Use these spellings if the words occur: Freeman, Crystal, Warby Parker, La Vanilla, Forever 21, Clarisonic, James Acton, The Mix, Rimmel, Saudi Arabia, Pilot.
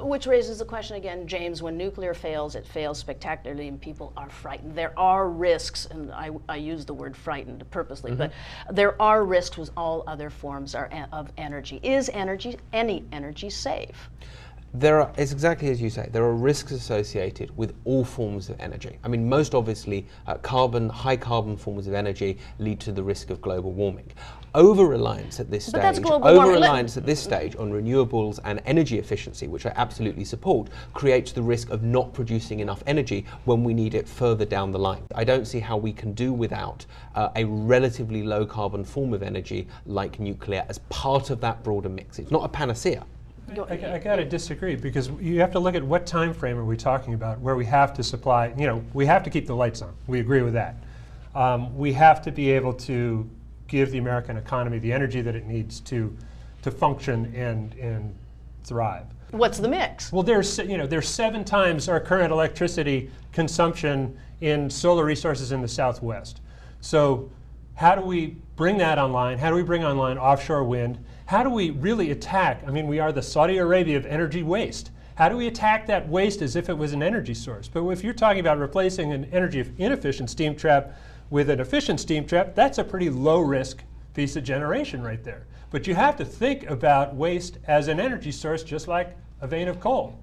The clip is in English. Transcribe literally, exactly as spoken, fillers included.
Which raises the question again, James, when nuclear fails, it fails spectacularly and people are frightened. There are risks, and I, I use the word frightened purposely, mm-hmm. but there are risks with all other forms are, of energy. Is energy, any energy, safe? There are, it's exactly as you say, there are risks associated with all forms of energy. I mean, most obviously, uh, carbon, high carbon forms of energy lead to the risk of global warming. Over-reliance at this stage, over-reliance at this stage on renewables and energy efficiency, which I absolutely support, creates the risk of not producing enough energy when we need it further down the line. I don't see how we can do without uh, a relatively low carbon form of energy like nuclear as part of that broader mix. It's not a panacea. I, I gotta disagree, because you have to look at what time frame are we talking about where we have to supply, you know, we have to keep the lights on. We agree with that. Um, we have to be able to give the American economy the energy that it needs to to function and, and thrive. What's the mix? Well, there's, you know, there's seven times our current electricity consumption in solar resources in the Southwest. So how do we bring that online? How do we bring online offshore wind? How do we really attack? I mean, we are the Saudi Arabia of energy waste. How do we attack that waste as if it was an energy source? But if you're talking about replacing an energy inefficient steam trap with an efficient steam trap, that's a pretty low risk piece of generation right there. But you have to think about waste as an energy source, just like a vein of coal.